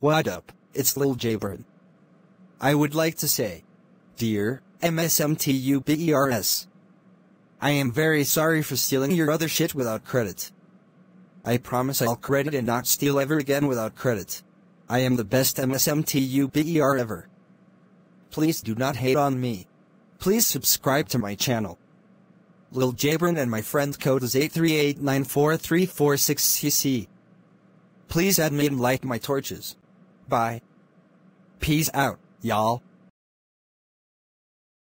What up, it's Lil Jaybron. I would like to say, dear MSMTubers, I am very sorry for stealing your other shit without credit. I promise I'll credit and not steal ever again without credit. I am the best MSMTuber ever. Please do not hate on me. Please subscribe to my channel. Lil Jaybron and my friend code is 838943466. Please add me and light my torches. Bye. Peace out, y'all.